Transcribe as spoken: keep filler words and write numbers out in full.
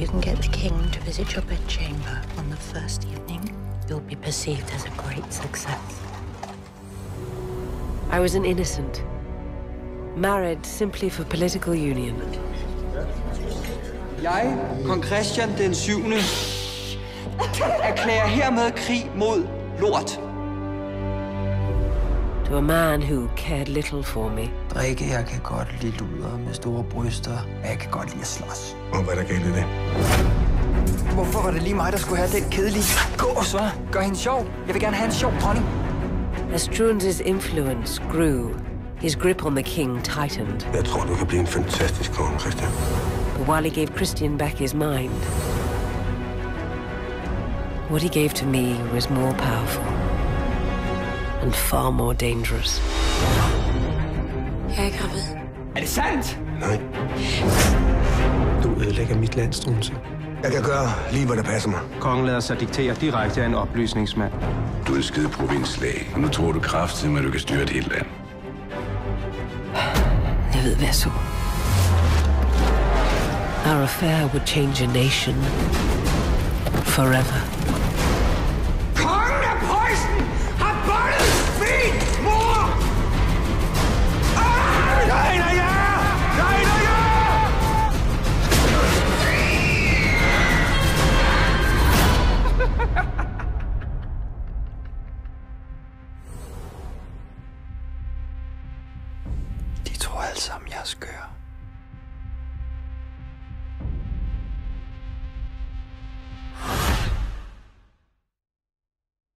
If you can get the king to visit your bedchamber on the first evening, you'll be perceived as a great success. I was an innocent, married simply for political union. Jeg, kong Christian den syvende, erklærer hermed krig mod lort. To a man who cared little for me. Drikke, jeg kan godt lide luder med store bryster. Jeg kan godt lide at slås. Og hvad er der galt i det? Hvorfor var det lige mig, der skulle have den kedelige gås, hva? Gør hende sjov. Jeg vil gerne have en sjov dronning. As Struensee's influence grew, his grip on the king tightened. Jeg tror, du kan blive en fantastisk kong, Christian. But while he gave Christian back his mind, what he gave to me was more powerful. And far more dangerous. Jeg er gravid. Er det sandt? Nej. Du ødelægger mit land, Struensee. Jeg kan gøre lige, hvad der passer mig. Kongen lader sig diktere direkte af en oplysningsmand. Du er skide provinslæge, og nu tror du kraftedeme, at du kan styre et helt land. Jeg ved, hvad jeg så. Our affair would change a nation forever. De tror alle sammen, jeg er skør.